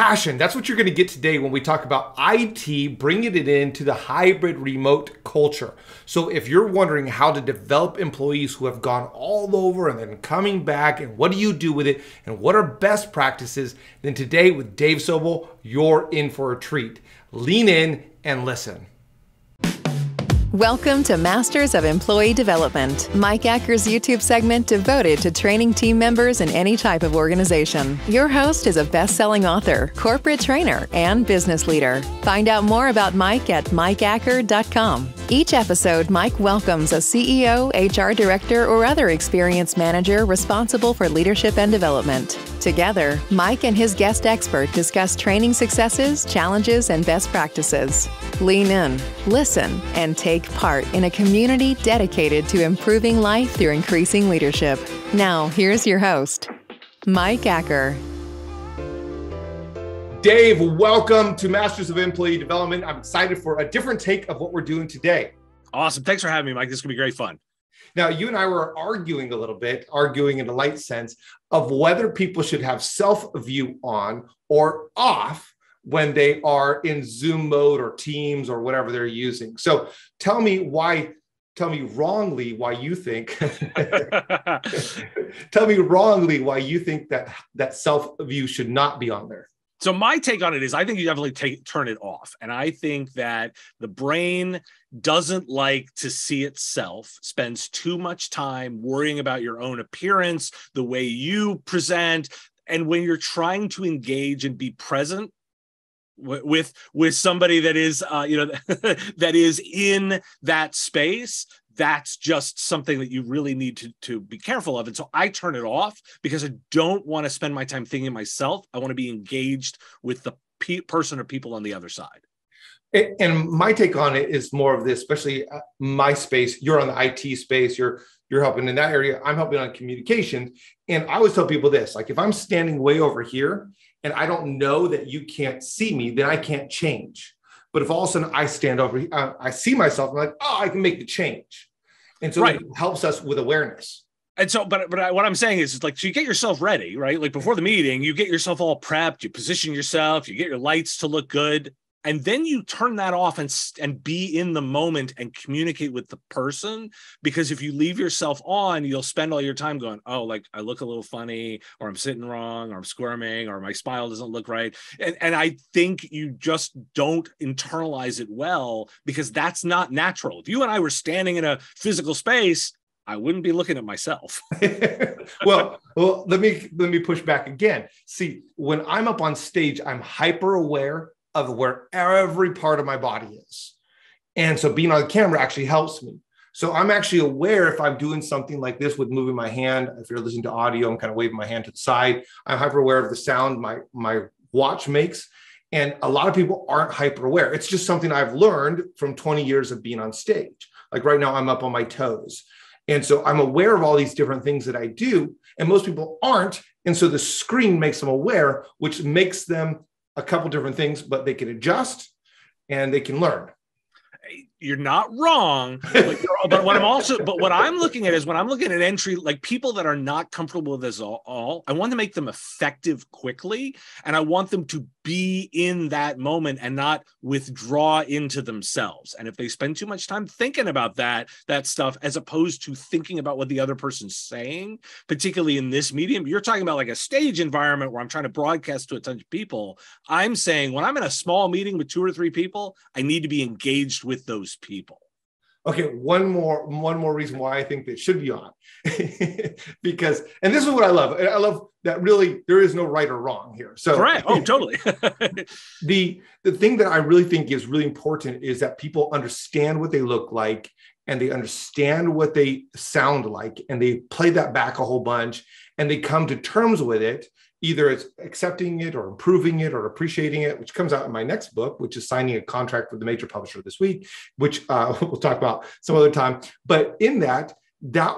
passion. That's what you're going to get today when we talk about IT bringing it into the hybrid remote culture. So if you're wondering how to develop employees who have gone all over and then coming back, and what do you do with it, and what are best practices, then today with Dave Sobel, you're in for a treat. Lean in and listen. Welcome to Masters of Employee Development, Mike Acker's YouTube segment devoted to training team members in any type of organization. Your host is a best-selling author, corporate trainer, and business leader. Find out more about Mike at MikeAcker.com. Each episode, Mike welcomes a CEO, HR director, or other experienced manager responsible for leadership and development. Together, Mike and his guest expert discuss training successes, challenges, and best practices. Lean in, listen, and take part in a community dedicated to improving life through increasing leadership. Now, here's your host, Mike Acker. Dave, welcome to Masters of Employee Development. I'm excited for a different take of what we're doing today. Awesome. Thanks for having me, Mike. This is going to be great fun. Now, you and I were arguing a little bit, arguing in a light sense, of whether people should have self-view on or off when they are in Zoom mode or Teams or whatever they're using. So tell me why, tell me wrongly why you think that self-view should not be on there. So my take on it is I think you definitely turn it off. And I think that the brain doesn't like to see itself, spends too much time worrying about your own appearance, the way you present. And when you're trying to engage and be present with somebody that is, that is in that space, that's just something that you really need to be careful of. And so I turn it off because I don't want to spend my time thinking of myself. I want to be engaged with the person or people on the other side. And my take on it is more of this, especially my space. You're on the IT space. You're helping in that area. I'm helping on communications. And I always tell people this, like if I'm standing way over here and I don't know that you can't see me, then I can't change. But if all of a sudden I stand over, I see myself, I'm like, oh, I can make the change. And so right. It helps us with awareness. And so, but what I'm saying is, it's like, so you get yourself ready, right? Like before the meeting, you get yourself all prepped, you position yourself, you get your lights to look good. And then you turn that off and be in the moment and communicate with the person. Because if you leave yourself on, you'll spend all your time going, oh, like I look a little funny, or I'm sitting wrong, or I'm squirming, or my smile doesn't look right. And I think you just don't internalize it well, because that's not natural. If you and I were standing in a physical space, I wouldn't be looking at myself. well, let me push back again. See, when I'm up on stage, I'm hyper aware of where every part of my body is. And so being on the camera actually helps me. So I'm actually aware if I'm doing something like this with moving my hand, if you're listening to audio, I'm kind of waving my hand to the side. I'm hyper aware of the sound my watch makes. And a lot of people aren't hyper aware. It's just something I've learned from 20 years of being on stage. Like right now I'm up on my toes. And so I'm aware of all these different things that I do, and most people aren't. And so the screen makes them aware, which makes them a couple different things, but they can adjust and they can learn. You're not wrong, but what I'm looking at is when I'm looking at entry, like people that are not comfortable with this all, I want to make them effective quickly, and I want them to be in that moment and not withdraw into themselves. And if they spend too much time thinking about that stuff, as opposed to thinking about what the other person's saying, particularly in this medium, you're talking about like a stage environment where I'm trying to broadcast to a ton of people. I'm saying when I'm in a small meeting with 2 or 3 people, I need to be engaged with those people. Okay, one more reason why I think that should be on. Because, and this is what I love. I love that really there is no right or wrong here. So right. Oh, totally. The thing that I really think is really important is that people understand what they look like, and they understand what they sound like, and they play that back a whole bunch, and they come to terms with it. Either it's accepting it or improving it or appreciating it, which comes out in my next book, which is signing a contract with the major publisher this week, which we'll talk about some other time. But in that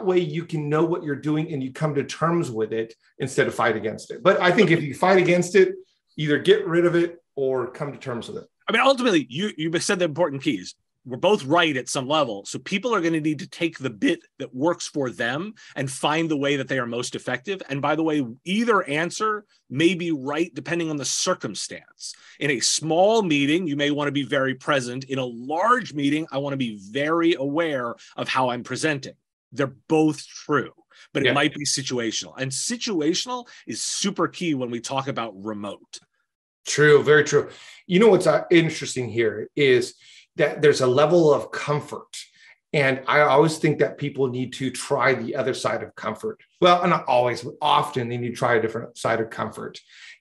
way you can know what you're doing and you come to terms with it instead of fight against it. But I think if you fight against it, either get rid of it or come to terms with it. I mean, ultimately, you said the important keys. we're both right at some level. So people are going to need to take the bit that works for them and find the way that they are most effective. And by the way, either answer may be right depending on the circumstance. In a small meeting, you may want to be very present. In a large meeting, I want to be very aware of how I'm presenting. They're both true, but it might be situational. And situational is super key when we talk about remote. True, very true. You know what's interesting here is that there's a level of comfort. And I always think that people need to try the other side of comfort. Well, not always, but often they need to try a different side of comfort.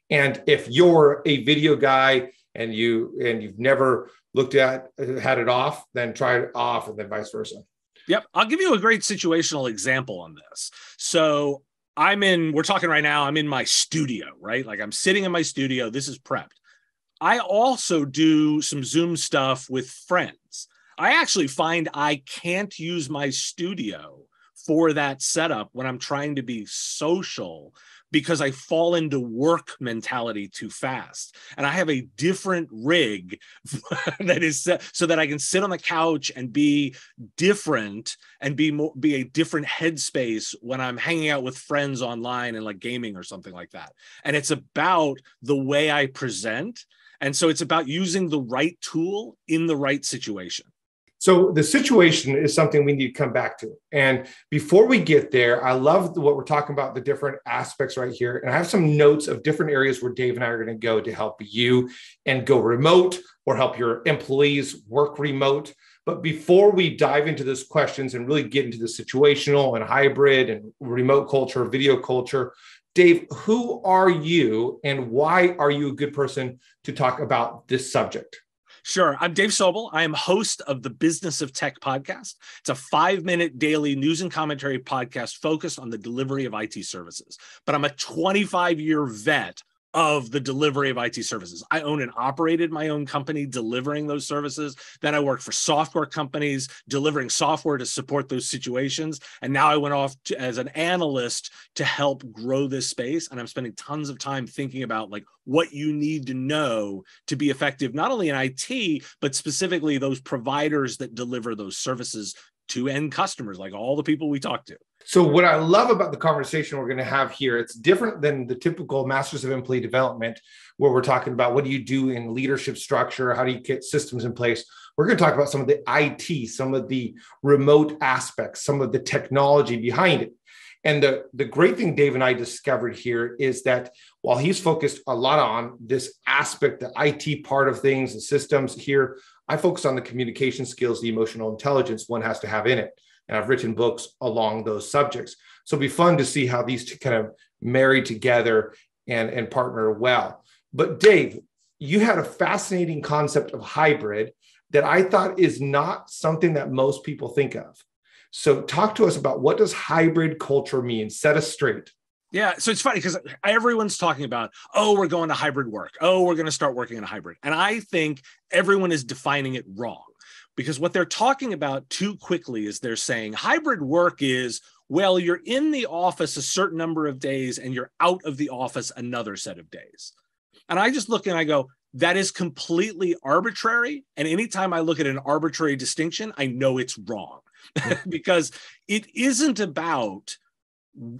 And if you're a video guy and you've never looked at, had it off, then try it off and then vice versa. Yep. I'll give you a great situational example on this. So we're talking right now, I'm in my studio, right? Like I'm sitting in my studio. This is prepped. I also do some Zoom stuff with friends. I actually find I can't use my studio for that setup when I'm trying to be social because I fall into work mentality too fast. And I have a different rig that is set so that I can sit on the couch and be different and be a different headspace when I'm hanging out with friends online and like gaming or something like that. And it's about the way I present. And so it's about using the right tool in the right situation. So the situation is something we need to come back to. And before we get there, I love what we're talking about, the different aspects right here. And I have some notes of different areas where Dave and I are going to help you and go remote or help your employees work remote. But before we dive into those questions and really get into the situational and hybrid and remote culture, video culture, Dave, who are you and why are you a good person to talk about this subject? Sure. I'm Dave Sobel. I am host of the Business of Tech podcast. It's a 5-minute daily news and commentary podcast focused on the delivery of IT services. But I'm a 25-year vet of the delivery of IT services. I owned and operated my own company delivering those services. Then I worked for software companies delivering software to support those situations. And now I went off as an analyst to help grow this space. And I'm spending tons of time thinking about like what you need to know to be effective, not only in IT, but specifically those providers that deliver those services to end customers, like all the people we talk to. So what I love about the conversation we're going to have here, it's different than the typical Masters of Employee Development, where we're talking about what do you do in leadership structure? How do you get systems in place? We're going to talk about some of the IT, some of the remote aspects, some of the technology behind it. And the great thing Dave and I discovered here is that while he's focused a lot on this aspect, the IT part of things, the systems here, I focus on the communication skills, the emotional intelligence one has to have in it. And I've written books along those subjects. So it'll be fun to see how these two kind of marry together and partner well. But Dave, you had a fascinating concept of hybrid that I thought is not something that most people think of. So talk to us about what does hybrid culture mean? Set us straight. Yeah. So it's funny because everyone's talking about, oh, we're going to hybrid work. Oh, we're going to start working in a hybrid. And I think everyone is defining it wrong. Because what they're talking about too quickly is they're saying hybrid work is, well, you're in the office a certain number of days and you're out of the office another set of days. And I just look and I go, that is completely arbitrary. And anytime I look at an arbitrary distinction, I know it's wrong because it isn't about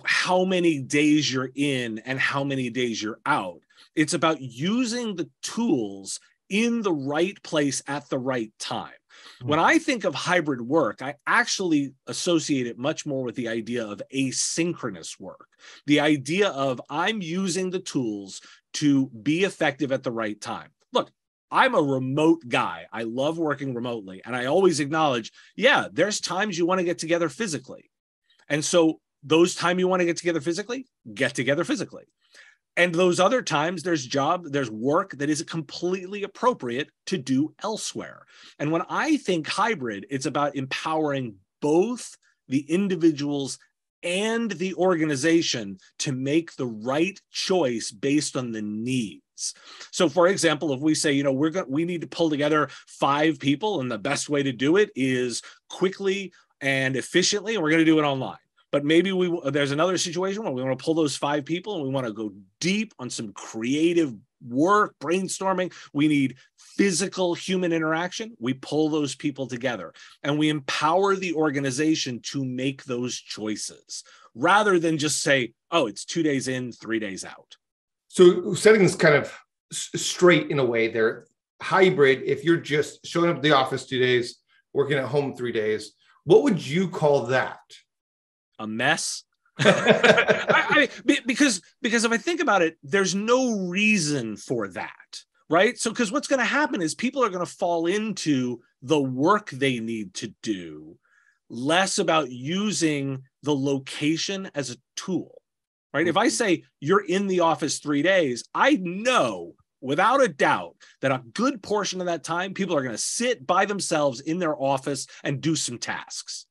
how many days you're in and how many days you're out. It's about using the tools in the right place at the right time. When I think of hybrid work, I actually associate it much more with the idea of asynchronous work. The idea of I'm using the tools to be effective at the right time. Look, I'm a remote guy. I love working remotely. And I always acknowledge, yeah, there's times you want to get together physically. And so those times you want to get together physically. And those other times there's work that is completely appropriate to do elsewhere. And when I think hybrid, it's about empowering both the individuals and the organization to make the right choice based on the needs. So for example, if we say, you know, we need to pull together 5 people and the best way to do it is quickly and efficiently, and we're going to do it online. But maybe there's another situation where we want to pull those five people and we want to go deep on some creative work, brainstorming. We need physical human interaction. We pull those people together and we empower the organization to make those choices rather than just say, oh, it's 2 days in, 3 days out. So setting this kind of straight in a way there, hybrid, if you're just showing up at the office 2 days, working at home 3 days, what would you call that? A mess. Because if I think about it, there's no reason for that, right? So because what's going to happen is people are going to fall into the work they need to do, less about using the location as a tool, right? Mm-hmm. If I say you're in the office 3 days, I know without a doubt that a good portion of that time, people are going to sit by themselves in their office and do some tasks.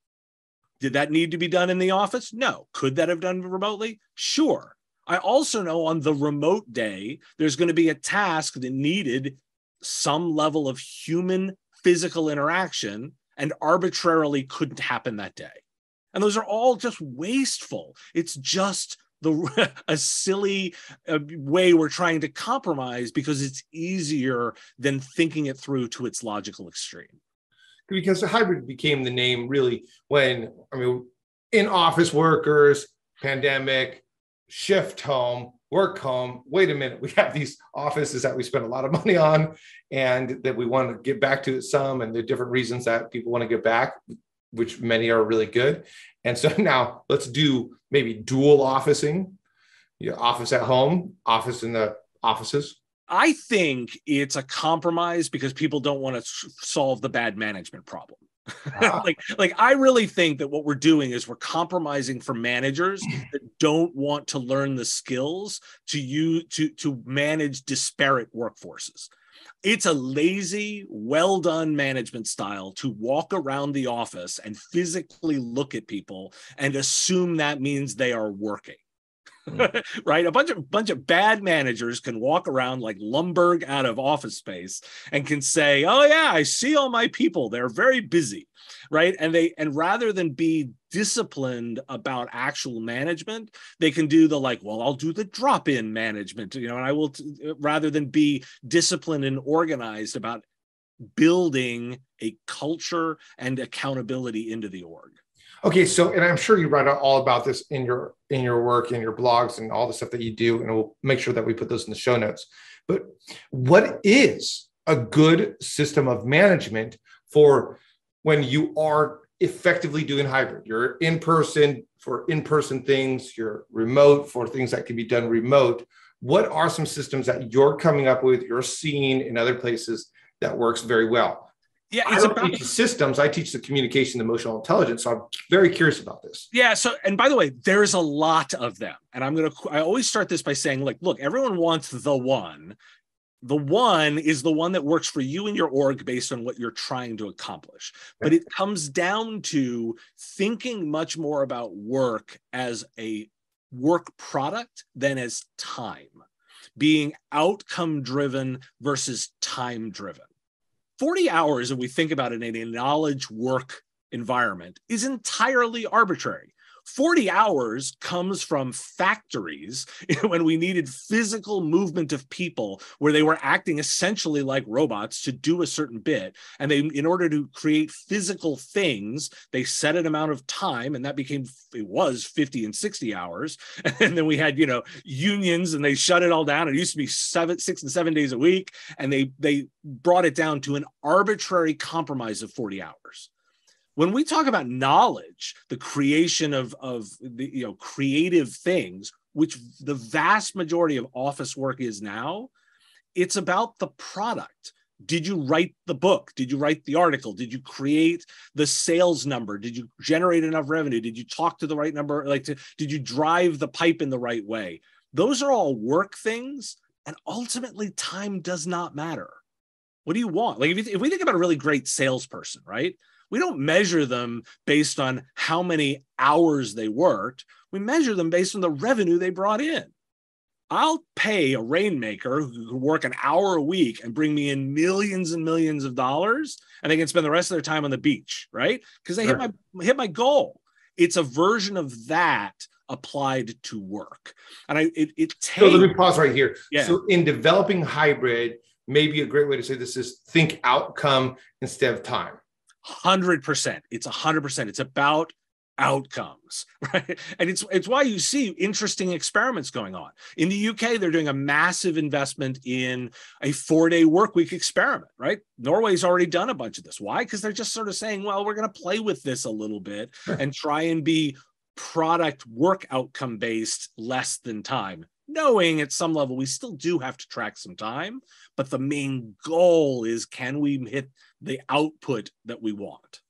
Did that need to be done in the office? No. Could that have done remotely? Sure. I also know on the remote day, there's going to be a task that needed some level of human physical interaction and arbitrarily couldn't happen that day. And those are all just wasteful. It's just a silly way we're trying to compromise because it's easier than thinking it through to its logical extreme. Because the hybrid became the name really when, in-office workers, pandemic, shift home, work home. Wait a minute, we have these offices that we spend a lot of money on and that we want to get back to some, and the different reasons that people want to get back, which many are really good. And so now let's do maybe dual officing, office at home, office in the offices. I think it's a compromise because people don't want to solve the bad management problem. Wow. like I really think that what we're doing is we're compromising for managers that don't want to learn the skills to manage disparate workforces. It's a lazy, well-done management style to walk around the office and physically look at people and assume that means they are working. Right? A bunch of bad managers can walk around like Lumberg out of Office Space and can say, oh yeah, I see all my people. They're very busy. Right. And rather than be disciplined about actual management, they can do the I'll do the drop-in management, and I will, rather than be disciplined and organized about building a culture and accountability into the org. Okay, so, and I'm sure you write all about this in your work, in your blogs, and all the stuff that you do, and we'll make sure that we put those in the show notes. But what is a good system of management for when you are effectively doing hybrid? You're in person for in-person things, you're remote for things that can be done remote. What are some systems that you're coming up with, you're seeing in other places that works very well? Yeah, it's about systems. I teach the communication, emotional intelligence. So I'm very curious about this. Yeah. So, and by the way, there's a lot of them. And I always start this by saying, look, everyone wants the one. The one is the one that works for you and your org based on what you're trying to accomplish. But it comes down to thinking much more about work as a work product than as time, being outcome driven versus time driven. 40 hours, if we think about it in a knowledge work environment, is entirely arbitrary. 40 hours comes from factories when we needed physical movement of people where they were acting essentially like robots to do a certain bit. And they, in order to create physical things, they set an amount of time, and that it was 50 and 60 hours. And then we had, unions, and they shut it all down. It used to be 6 and 7 days a week. And they brought it down to an arbitrary compromise of 40 hours. When we talk about knowledge, the creation of creative things, which the vast majority of office work is now, it's about the product. Did you write the book? Did you write the article? Did you create the sales number? Did you generate enough revenue? Did you talk to the right number? Did you drive the pipe in the right way? Those are all work things, and ultimately time does not matter. What do you want? If we think about a really great salesperson, right? We don't measure them based on how many hours they worked. We measure them based on the revenue they brought in. I'll pay a rainmaker who can work an hour a week and bring me in millions and millions of dollars, and they can spend the rest of their time on the beach, right? Because they hit my goal. It's a version of that applied to work. And so let me pause right here. Yeah. So in developing hybrid, maybe a great way to say this is think outcome instead of time. 100%. It's 100%. It's about outcomes, right? And it's why you see interesting experiments going on. In the UK, they're doing a massive investment in a 4-day work week experiment, right? Norway's already done a bunch of this. Why? Because they're just sort of saying, well, we're going to play with this a little bit and try and be product work outcome based less than time, knowing at some level we still do have to track some time, but the main goal is, can we hit the output that we want?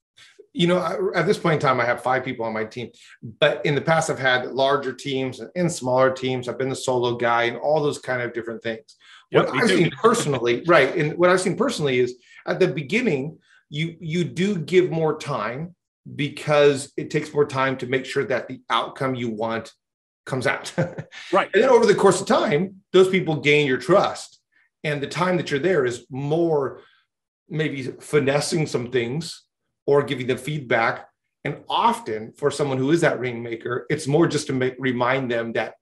You know, at this point in time, I have 5 people on my team, but in the past, I've had larger teams and smaller teams. I've been the solo guy and all those kind of different things. Yep, what I've seen personally, right. And what I've seen personally is at the beginning, you do give more time because it takes more time to make sure that the outcome you want comes out. Right. And then over the course of time, those people gain your trust. And the time that you're there is more maybe finessing some things or giving them feedback. And often for someone who is that rainmaker, it's more just to remind them that,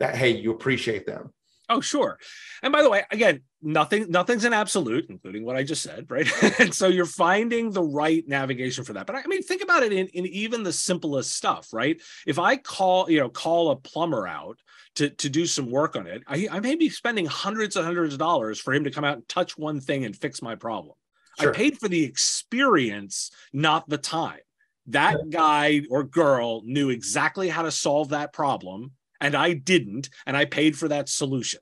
hey, you appreciate them. Oh, sure. And by the way, again, nothing's an absolute, including what I just said, right? And so you're finding the right navigation for that. But I mean, think about it in even the simplest stuff, right? If I call a plumber out to do some work on it, I may be spending hundreds and hundreds of dollars for him to come out and touch one thing and fix my problem. Sure. I paid for the experience, not the time. That guy or girl knew exactly how to solve that problem, and I didn't, and I paid for that solution.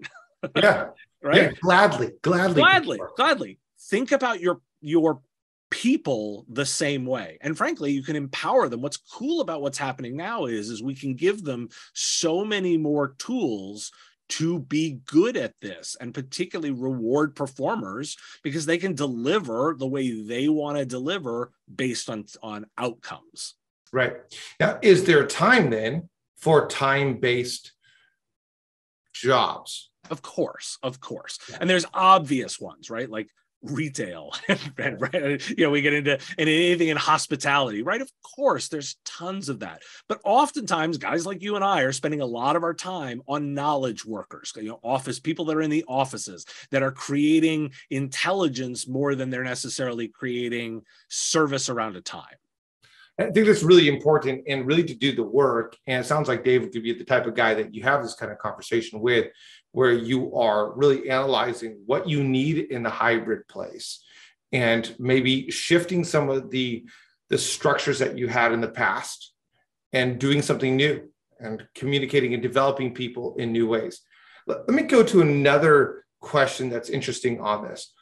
Yeah, right? Yeah, gladly. Think about your people the same way. And frankly, you can empower them. What's cool about what's happening now is we can give them so many more tools to be good at this, and particularly reward performers because they can deliver the way they want to deliver based on outcomes. Right. Now, is there time then for time-based jobs? Of course. Yeah. And there's obvious ones, right? Like retail, right? You know, we get into anything in hospitality, right? Of course, there's tons of that. But oftentimes, guys like you and I are spending a lot of our time on knowledge workers, you know, office people that are in the offices that are creating intelligence more than they're necessarily creating service around a time. I think that's really important and really to do the work. And it sounds like Dave could be the type of guy that you have this kind of conversation with, where you are really analyzing what you need in the hybrid place and maybe shifting some of the structures that you had in the past and doing something new and communicating and developing people in new ways. Let me go to another question that's interesting on this.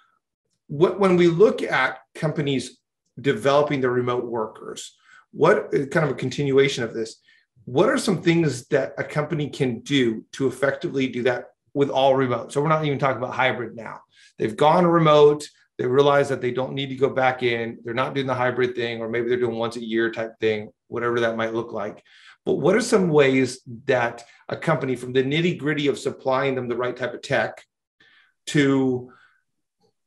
When we look at companies developing their remote workers, what kind of a continuation of this? What are some things that a company can do to effectively do that with all remote? So we're not even talking about hybrid now. They've gone remote. They realize that they don't need to go back in. They're not doing the hybrid thing, or maybe they're doing once a year type thing, whatever that might look like. But what are some ways that a company, from the nitty gritty of supplying them the right type of tech to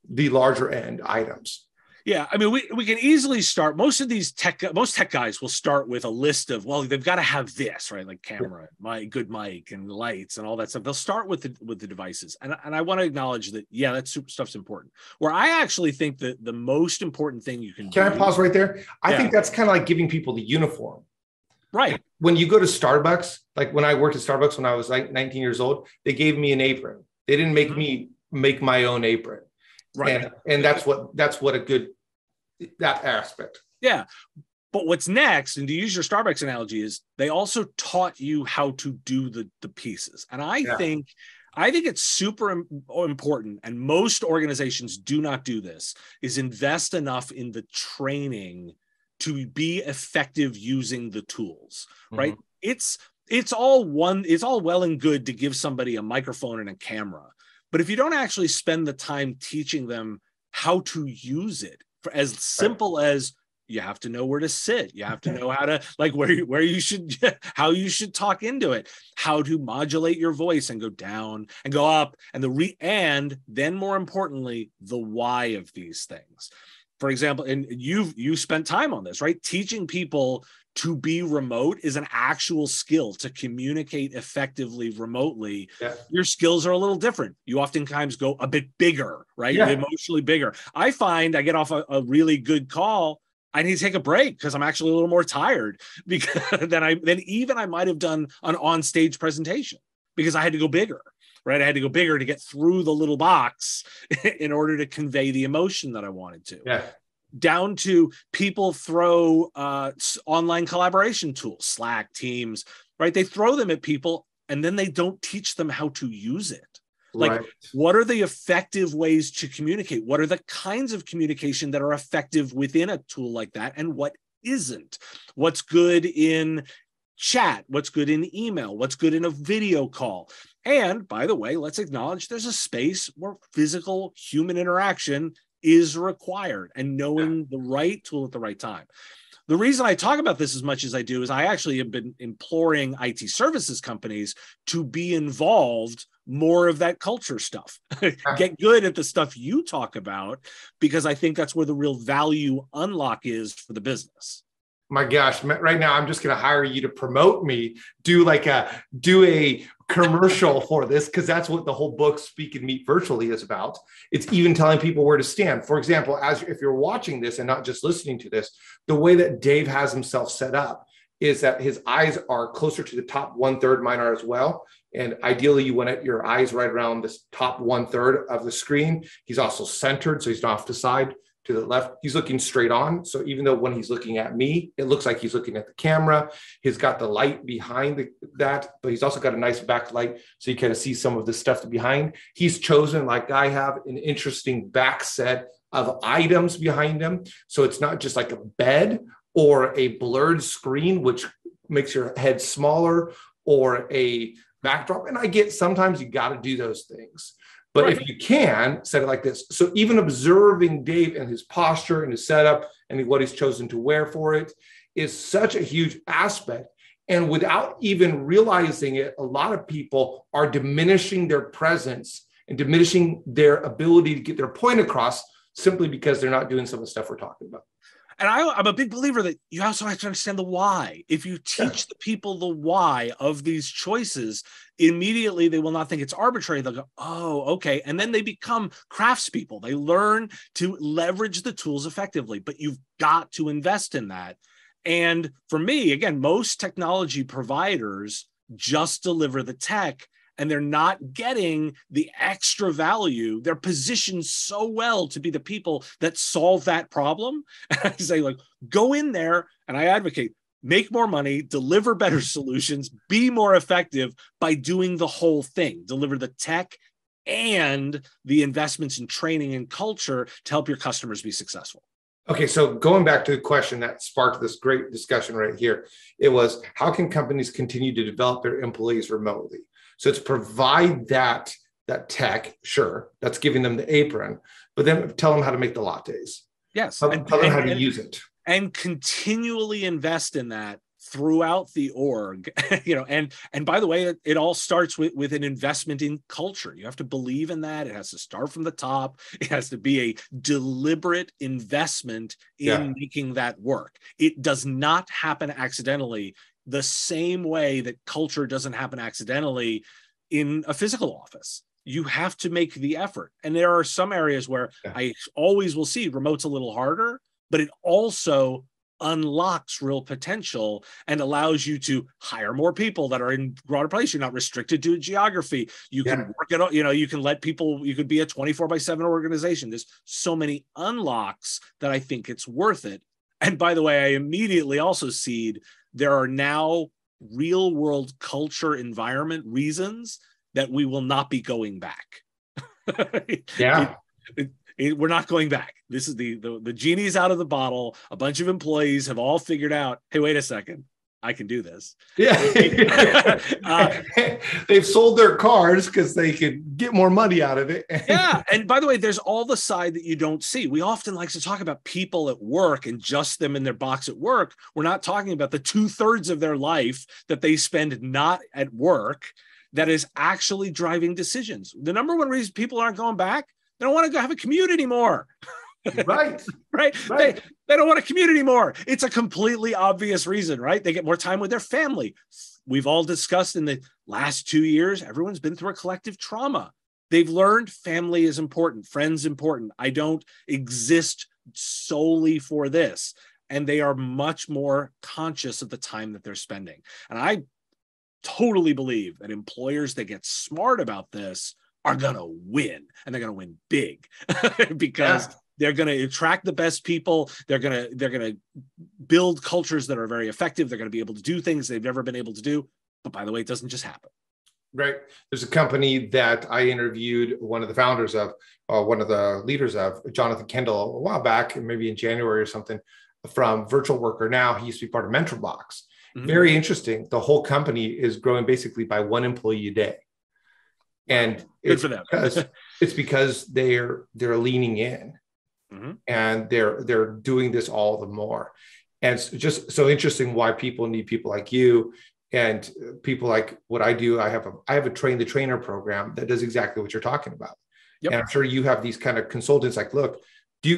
the larger end items? Yeah, I mean, we can easily start. Most tech guys will start with a list of, well, they've got to have this, right? Like camera, my good mic, and lights, and all that stuff. They'll start with the devices, and I want to acknowledge that. Yeah, that stuff's important. Where I actually think that the most important thing you can do. Can I pause right there? I think that's kind of like giving people the uniform, right? When you go to Starbucks, like when I worked at Starbucks when I was like 19 years old, they gave me an apron. They didn't make me make my own apron, right? And that's what a good that aspect. Yeah. But what's next, and to use your Starbucks analogy, is they also taught you how to do the pieces. And I think it's super important, and most organizations do not do this, is invest enough in the training to be effective using the tools, right? Mm-hmm. It's all well and good to give somebody a microphone and a camera, but if you don't actually spend the time teaching them how to use it, as simple as you have to know where to sit, you have to know how to like where you should, how you should talk into it, how to modulate your voice and go down and go up, and then more importantly, the why of these things. For example, and you've spent time on this, right? Teaching people to be remote is an actual skill, to communicate effectively remotely. Yeah. Your skills are a little different. You oftentimes go a bit bigger, right? Yeah. Emotionally bigger. I find I get off a really good call, I need to take a break because I'm actually a little more tired than even I might have done an on-stage presentation, because I had to go bigger, right? I had to go bigger to get through the little box in order to convey the emotion that I wanted to. Yeah. Down to people throw online collaboration tools, Slack, Teams, right? They throw them at people and then they don't teach them how to use it. Like, right. What are the effective ways to communicate? What are the kinds of communication that are effective within a tool like that? And what isn't? What's good in chat? What's good in email? What's good in a video call? And by the way, let's acknowledge there's a space where physical human interaction is required, and knowing the right tool at the right time. The reason I talk about this as much as I do is I actually have been imploring IT services companies to be involved more of that culture stuff. Get good at the stuff you talk about, because I think that's where the real value unlock is for the business. My gosh, right now I'm just going to hire you to promote me, do a commercial for this, because that's what the whole book Speak and Meet Virtually is about. It's even telling people where to stand. For example, if you're watching this and not just listening to this, the way that Dave has himself set up is that his eyes are closer to the top one-third, mine are as well. And ideally, you want your eyes right around this top one-third of the screen. He's also centered, so he's not off to the side, to the left. He's looking straight on. So even though when he's looking at me, it looks like he's looking at the camera. He's got the light behind that, but he's also got a nice backlight, so you kind of see some of the stuff behind. He's chosen, like I have, an interesting back set of items behind him. So it's not just like a bed or a blurred screen, which makes your head smaller, or a backdrop. And I get sometimes you got to do those things. But if you can, set it like this. So even observing Dave and his posture and his setup and what he's chosen to wear for it is such a huge aspect. And without even realizing it, a lot of people are diminishing their presence and diminishing their ability to get their point across simply because they're not doing some of the stuff we're talking about. And I'm a big believer that you also have to understand the why. If you teach the people the why of these choices, immediately they will not think it's arbitrary. They'll go, oh, okay. And then they become craftspeople. They learn to leverage the tools effectively, but you've got to invest in that. And for me, again, most technology providers just deliver the tech, and they're not getting the extra value. They're positioned so well to be the people that solve that problem. And I say, like, go in there, and I advocate, make more money, deliver better solutions, be more effective by doing the whole thing. Deliver the tech and the investments in training and culture to help your customers be successful. Okay, so going back to the question that sparked this great discussion right here, it was, how can companies continue to develop their employees remotely? So it's provide that tech, sure, that's giving them the apron, but then tell them how to make the lattes. Yes. Tell them how to use it. And continually invest in that throughout the org, and by the way, it all starts with an investment in culture. You have to believe in that. It has to start from the top. It has to be a deliberate investment in making that work. It does not happen accidentally. The same way that culture doesn't happen accidentally in a physical office. You have to make the effort. And there are some areas where I always will see remote's a little harder, but it also unlocks real potential and allows you to hire more people that are in broader place. You're not restricted to geography. You can work it out, you can let people, you could be a 24/7 organization. There's so many unlocks that I think it's worth it. And by the way, I immediately also seed there are now real world culture environment reasons that we will not be going back. We're not going back. This is the genie's out of the bottle. A bunch of employees have all figured out, hey, wait a second, I can do this. Yeah. They've sold their cars because they could get more money out of it. Yeah. And by the way, there's all the side that you don't see. We often like to talk about people at work and just them in their box at work. We're not talking about the 2/3 of their life that they spend not at work that is actually driving decisions. The number one reason people aren't going back, they don't want to go have a commute anymore. Right. Right. They don't want to commute anymore. It's a completely obvious reason, right? They get more time with their family. We've all discussed in the last 2 years, everyone's been through a collective trauma. They've learned family is important, friends important. I don't exist solely for this. And they are much more conscious of the time that they're spending. And I totally believe that employers that get smart about this are going to win, and they're going to win big because they're going to attract the best people. They're going to build cultures that are very effective. They're going to be able to do things they've never been able to do. But by the way, it doesn't just happen. Right. There's a company that I interviewed one of the founders of, one of the leaders of, Jonathan Kendall, a while back, maybe in January or something, from Virtual Worker Now. He used to be part of MentorBox. Mm-hmm. Very interesting. The whole company is growing basically by one employee a day. And it's for them. It's because they're leaning in, mm-hmm. and they're doing this all the more. And it's just so interesting why people need people like you and people like what I do. I have a train the trainer program that does exactly what you're talking about. Yep. And I'm sure you have these kind of consultants like, look,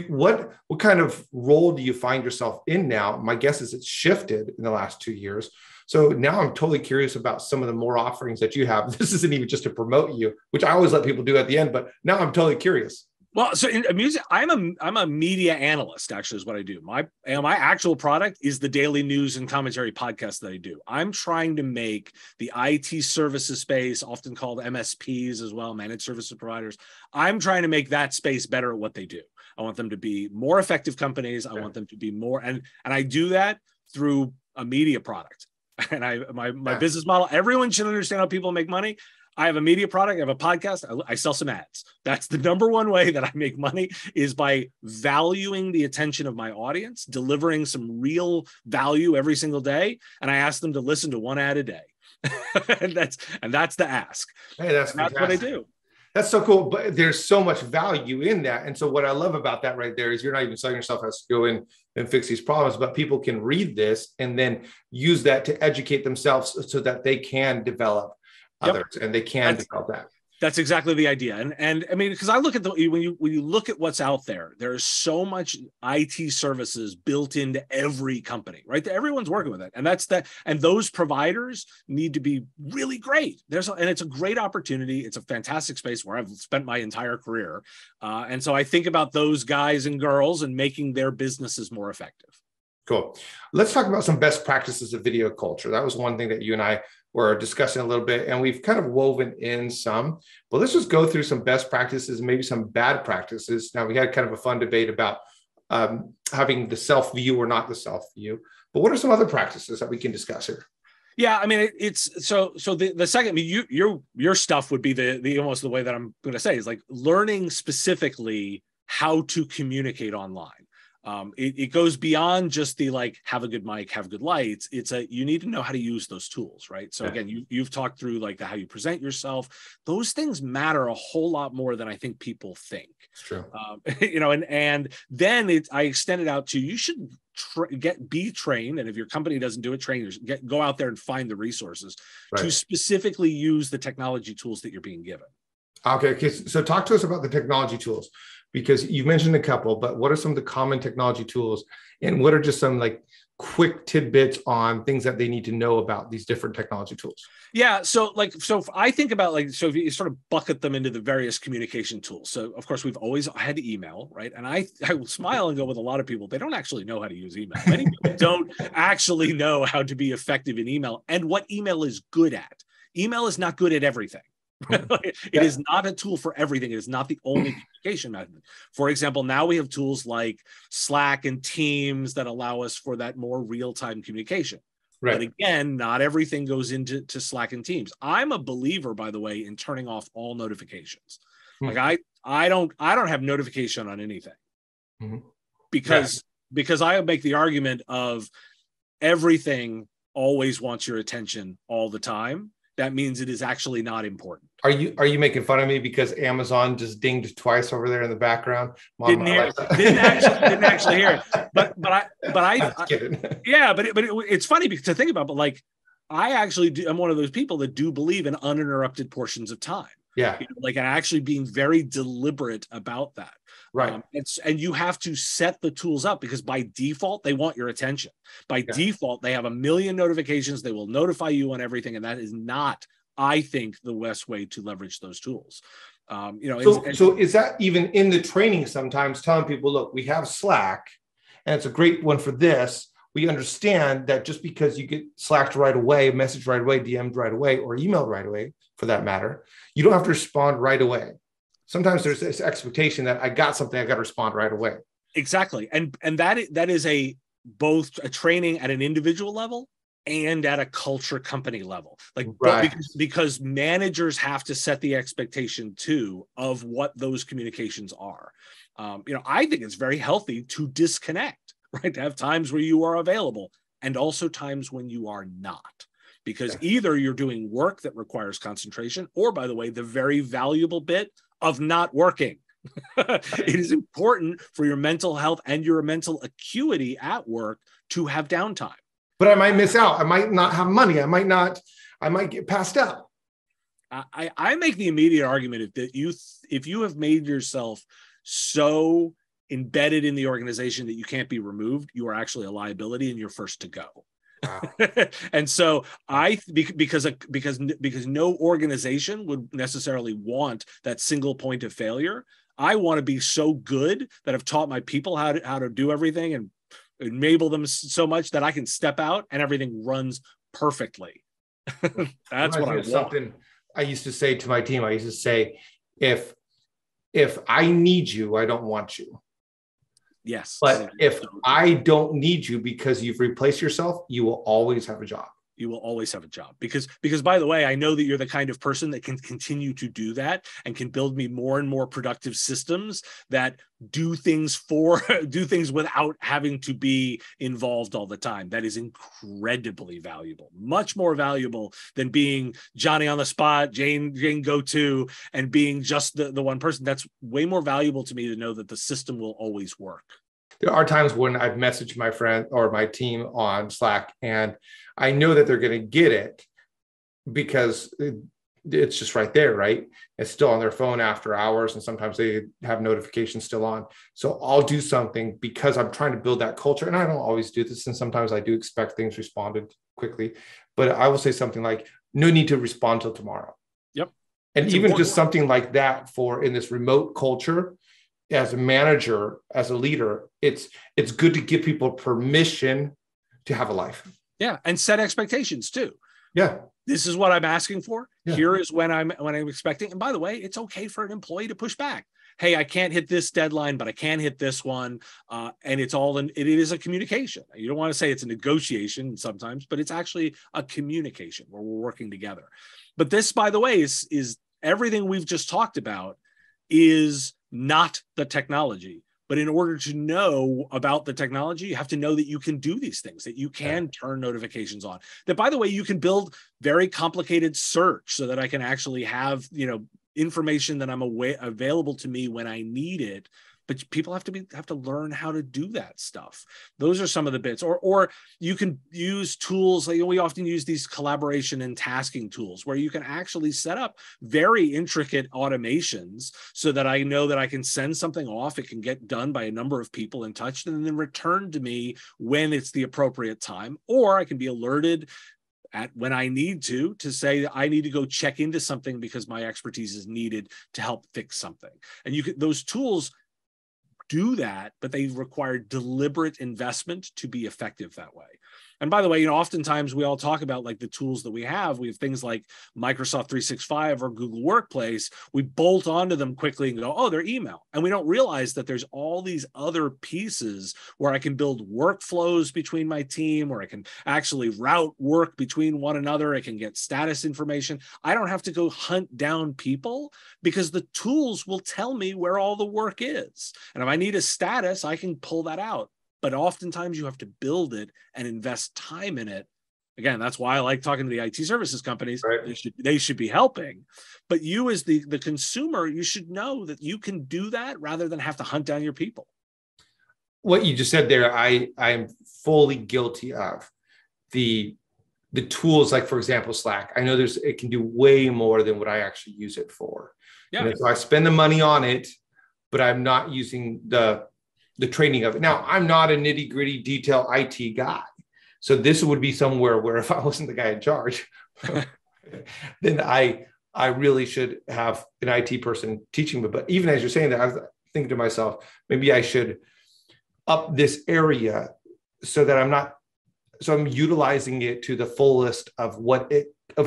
what kind of role do you find yourself in now? My guess is it's shifted in the last 2 years. So now I'm totally curious about some of the more offerings that you have. This isn't even just to promote you, which I always let people do at the end, but now I'm totally curious. Well, so in music, I'm a media analyst, actually, is what I do. My actual product is the daily news and commentary podcast that I do. I'm trying to make the IT services space, often called MSPs as well, managed services providers. I'm trying to make that space better at what they do. I want them to be more effective companies. I want them to be more, and I do that through a media product. And my business model, everyone should understand how people make money. I have a media product, I have a podcast, I sell some ads. That's the number one way that I make money, is by valuing the attention of my audience, delivering some real value every single day. And I ask them to listen to one ad a day. and that's the ask. Hey, that's what I do. That's so cool. But there's so much value in that. And so what I love about that right there is you're not even selling yourself as to go in and fix these problems, but people can read this and then use that to educate themselves so that they can develop others. Yep. And they can develop that. That's exactly the idea. And I mean, because I look at when you look at what's out there, there's so much IT services built into every company, right? Everyone's working with it. And and those providers need to be really great. And it's a great opportunity. It's a fantastic space where I've spent my entire career. And so I think about those guys and girls and making their businesses more effective. Cool. Let's talk about some best practices of video culture. That was one thing that you and I were discussing a little bit, and we've kind of woven in some. Well, let's just go through some best practices and maybe some bad practices. Now, we had kind of a fun debate about having the self-view or not the self-view, but what are some other practices that we can discuss here? Yeah, I mean, it's so the second, I mean, your stuff would be the almost the way that I'm going to say is like learning specifically how to communicate online. It goes beyond just the like, have a good mic, have good lights. You need to know how to use those tools, right? So again, you've talked through like how you present yourself. Those things matter a whole lot more than I think people think. It's true. And then I extended out to, you should be trained. And if your company doesn't do it, go out there and find the resources to specifically use the technology tools that you're being given. Okay. So talk to us about the technology tools, because you mentioned a couple, but what are some of the common technology tools, and what are just some like quick tidbits on things that they need to know about these different technology tools? Yeah. So I think about if you sort of bucket them into the various communication tools. So of course, we've always had email, right? And I will smile and go with a lot of people, they don't actually know how to use email. Many people don't actually know how to be effective in email and what email is good at. Email is not good at everything. It is not a tool for everything. It is not the only communication method. For example, now we have tools like Slack and Teams that allow us for that more real-time communication. Right. But again, not everything goes into Slack and Teams. I'm a believer, by the way, in turning off all notifications. Mm-hmm. Like I don't have notification on anything, mm-hmm. because I make the argument of everything always wants your attention all the time. That means it is actually not important. Are you making fun of me because Amazon just dinged twice over there in the background? Mom, didn't actually hear it. But it's funny to think about. But I'm one of those people that do believe in uninterrupted portions of time. Yeah. You know, like actually being very deliberate about that. Right. And you have to set the tools up, because by default, they want your attention. By default, they have a million notifications. They will notify you on everything. And that is not, I think, the best way to leverage those tools. So is that even in the training sometimes, telling people, look, we have Slack and it's a great one for this. We understand that just because you get Slacked right away, messaged right away, DM'd right away, or emailed right away, for that matter, you don't have to respond right away. Sometimes there's this expectation that I got something, I got to respond right away. Exactly. And that is both a training at an individual level and at a culture company level. Like, right. because managers have to set the expectation too of what those communications are. I think it's very healthy to disconnect. Right, to have times where you are available and also times when you are not, because either you're doing work that requires concentration, or, by the way, the very valuable bit of not working. It is important for your mental health and your mental acuity at work to have downtime. But I might miss out. I might not have money. I might get passed out. I make the immediate argument that if you have made yourself so embedded in the organization that you can't be removed, you are actually a liability and you're first to go. Wow. And so because no organization would necessarily want that single point of failure. I want to be so good that I've taught my people how to do everything and enable them so much that I can step out and everything runs perfectly. That's what I want. Something I used to say to my team, if I need you, I don't want you. Yes. But if I don't need you because you've replaced yourself, you will always have a job. You will always have a job. Because by the way, I know that you're the kind of person that can continue to do that and can build me more and more productive systems that do things without having to be involved all the time. That is incredibly valuable, much more valuable than being Johnny on the spot, Jane go to, and being just the one person. That's way more valuable to me to know that the system will always work. There are times when I've messaged my friend or my team on Slack, and I know that they're going to get it because it's just right there, right? It's still on their phone after hours, and sometimes they have notifications still on. So I'll do something because I'm trying to build that culture, and I don't always do this, and sometimes I do expect things responded quickly, but I will say something like, no need to respond till tomorrow. Yep. And it's even important. Just something like that for in this remote culture, as a manager, as a leader, it's good to give people permission to have a life. Yeah, and set expectations too. Yeah. This is what I'm asking for. Yeah. Here is when I'm expecting. And by the way, it's okay for an employee to push back. Hey, I can't hit this deadline, but I can hit this one. And it's all it is a communication. You don't want to say it's a negotiation sometimes, but it's actually a communication where we're working together. But this, by the way, is everything we've just talked about is not the technology. But in order to know about the technology, you have to know that you can do these things, that you can turn notifications on. That, by the way, you can build very complicated search so that I can actually have, information that I'm available to me when I need it. But people have to learn how to do that stuff. Those are some of the bits. Or you can use tools, like we often use these collaboration and tasking tools where you can actually set up very intricate automations so that I know that I can send something off. It can get done by a number of people in touch and then return to me when it's the appropriate time. Or I can be alerted at when I need to say I need to go check into something because my expertise is needed to help fix something. And those tools do that, but they require deliberate investment to be effective that way. And by the way, oftentimes we all talk about like the tools that we have. We have things like Microsoft 365 or Google Workplace. We bolt onto them quickly and go, oh, they're email. And we don't realize that there's all these other pieces where I can build workflows between my team, or I can actually route work between one another. I can get status information. I don't have to go hunt down people because the tools will tell me where all the work is. And if I need a status, I can pull that out. But oftentimes you have to build it and invest time in it. Again, that's why I like talking to the IT services companies. Right. They should be helping. But you as the consumer, you should know that you can do that rather than have to hunt down your people. What you just said there, I am fully guilty of. The the tools, like for example, Slack, I know it can do way more than what I actually use it for. Yeah. And so I spend the money on it, but I'm not using the training of it. Now, I'm not a nitty gritty detail IT guy. So this would be somewhere where if I wasn't the guy in charge, then I really should have an IT person teaching me. But even as you're saying that, I was thinking to myself, maybe I should up this area so that I'm utilizing it to the fullest of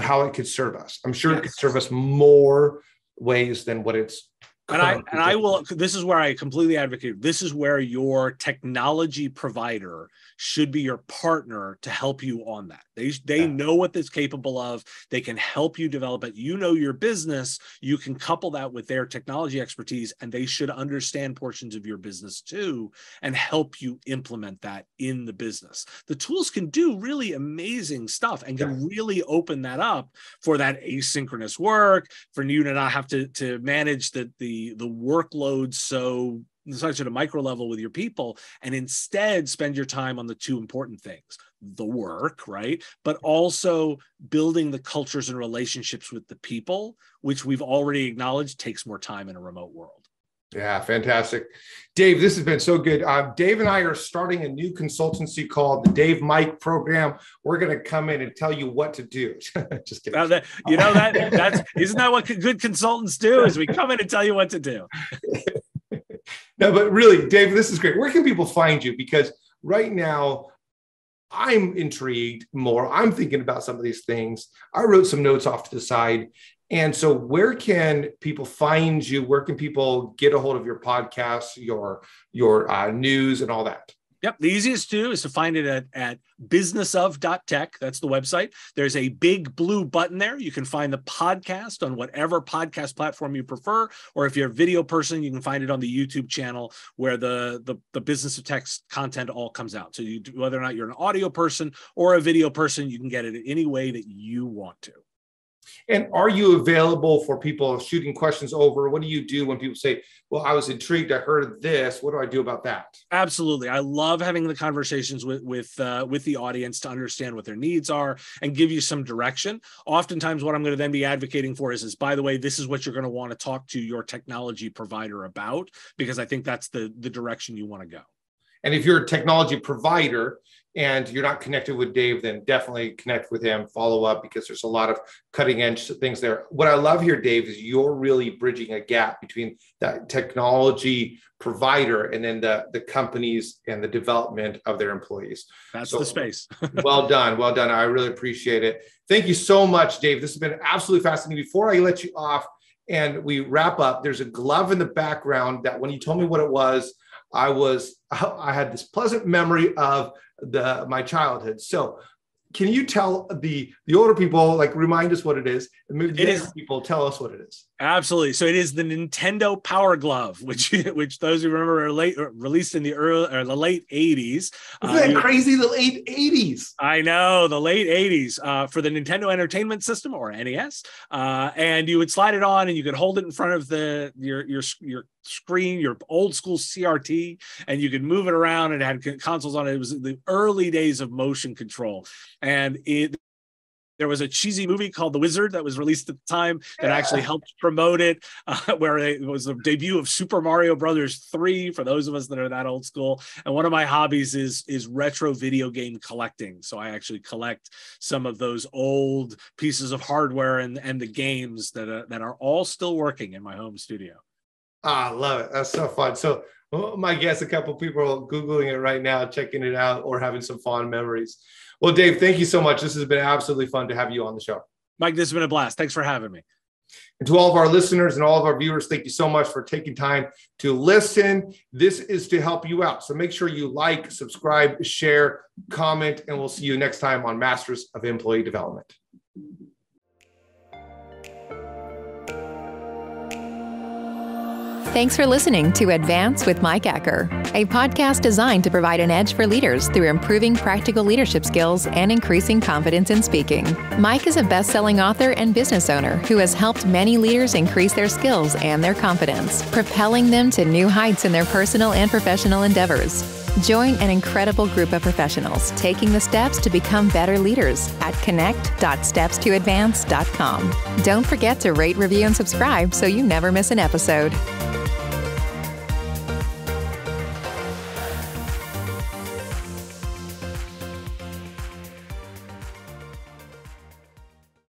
how it could serve us. I'm sure it could serve us more ways than what it's. And I will, this is where I completely advocate. This is where your technology provider should be your partner to help you on that. They know what it's capable of. They can help you develop it. You know your business. You can couple that with their technology expertise, and they should understand portions of your business too and help you implement that in the business. The tools can do really amazing stuff and can really open that up for that asynchronous work, for you to not have to manage the workload such at a micro level with your people, and instead spend your time on the two important things, the work, right? But also building the cultures and relationships with the people, which we've already acknowledged takes more time in a remote world. Yeah, fantastic. Dave, this has been so good. Dave and I are starting a new consultancy called the Dave Mike Program. We're going to come in and tell you what to do. Just kidding. Isn't that what good consultants do, is we come in and tell you what to do? No, but really, Dave, this is great. Where can people find you? Because right now, I'm intrigued more. I'm thinking about some of these things. I wrote some notes off to the side. And so where can people find you? Where can people get a hold of your podcasts, your news and all that? Yep. The easiest to do is to find it at businessof.tech. That's the website. There's a big blue button there. You can find the podcast on whatever podcast platform you prefer. Or if you're a video person, you can find it on the YouTube channel where the Business of Tech content all comes out. So whether or not you're an audio person or a video person, you can get it any way that you want to. And are you available for people shooting questions over? What do you do when people say, well, I was intrigued, I heard this, what do I do about that? Absolutely. I love having the conversations with the audience to understand what their needs are and give you some direction. Oftentimes what I'm going to then be advocating for is, by the way, this is what you're going to want to talk to your technology provider about, because I think that's the direction you want to go. And if you're a technology provider and you're not connected with Dave, then definitely connect with him, follow up, because there's a lot of cutting edge things there. What I love here, Dave, is you're really bridging a gap between that technology provider and then the companies and the development of their employees. That's the space. Well done. Well done. I really appreciate it. Thank you so much, Dave. This has been absolutely fascinating. Before I let you off and we wrap up, there's a glove in the background that when you told me what it was, I had this pleasant memory of my childhood. So can you tell the older people, like, remind us what it is, and maybe the younger people tell us what it is? Absolutely. So it is the Nintendo Power Glove, which those who remember are released in the late 80s. Isn't that crazy? The late 80s. I know, the late 80s for the Nintendo Entertainment System, or NES. And you would slide it on and you could hold it in front of your screen, your old school CRT, and you could move it around, and it had consoles on it. It was the early days of motion control. And there was a cheesy movie called The Wizard that was released at the time that actually helped promote it, where it was the debut of Super Mario Brothers 3, for those of us that are that old school. And one of my hobbies is retro video game collecting. So I actually collect some of those old pieces of hardware and the games that are all still working in my home studio. I love it. That's so fun. So my guess, a couple people are Googling it right now, checking it out, or having some fond memories. Well, Dave, thank you so much. This has been absolutely fun to have you on the show. Mike, this has been a blast. Thanks for having me. And to all of our listeners and all of our viewers, thank you so much for taking time to listen. This is to help you out. So make sure you like, subscribe, share, comment, and we'll see you next time on Masters of Employee Development. Thanks for listening to Advance with Mike Acker, a podcast designed to provide an edge for leaders through improving practical leadership skills and increasing confidence in speaking. Mike is a best-selling author and business owner who has helped many leaders increase their skills and their confidence, propelling them to new heights in their personal and professional endeavors. Join an incredible group of professionals taking the steps to become better leaders at connect.steps2advance.com. Don't forget to rate, review, and subscribe so you never miss an episode.